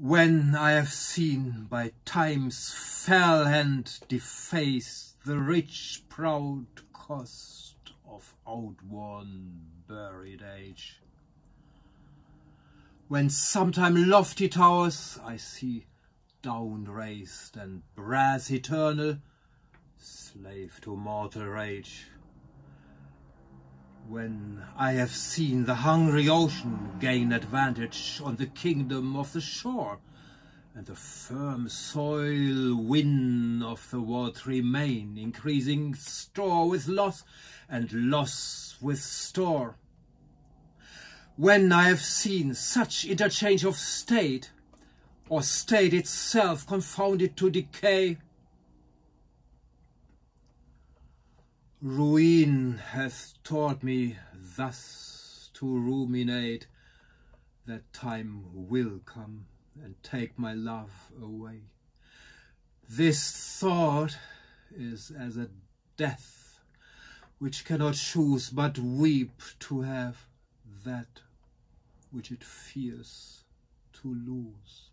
When I have seen by time's fell hand deface the rich proud cost of outworn buried age, when sometime lofty towers I see down raised and brass eternal, slave to mortal rage, when I have seen the hungry ocean gain advantage on the kingdom of the shore, and the firm soil win of the watery main, increasing store with loss, and loss with store. When I have seen such interchange of state, or state itself confounded to decay, ruin hath taught me thus to ruminate, that time will come and take my love away. This thought is as a death, which cannot choose but weep to have that which it fears to lose.